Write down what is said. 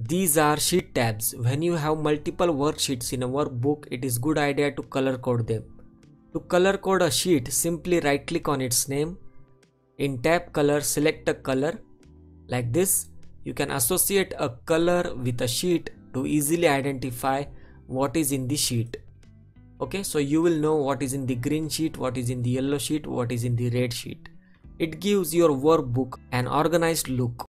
These are sheet tabs. When you have multiple worksheets in a workbook, it is a good idea to color code them. To color code a sheet, simply right click on its name. In tab color, select a color. Like this, you can associate a color with a sheet to easily identify what is in the sheet. Okay, so you will know what is in the green sheet, what is in the yellow sheet, what is in the red sheet. It gives your workbook an organized look.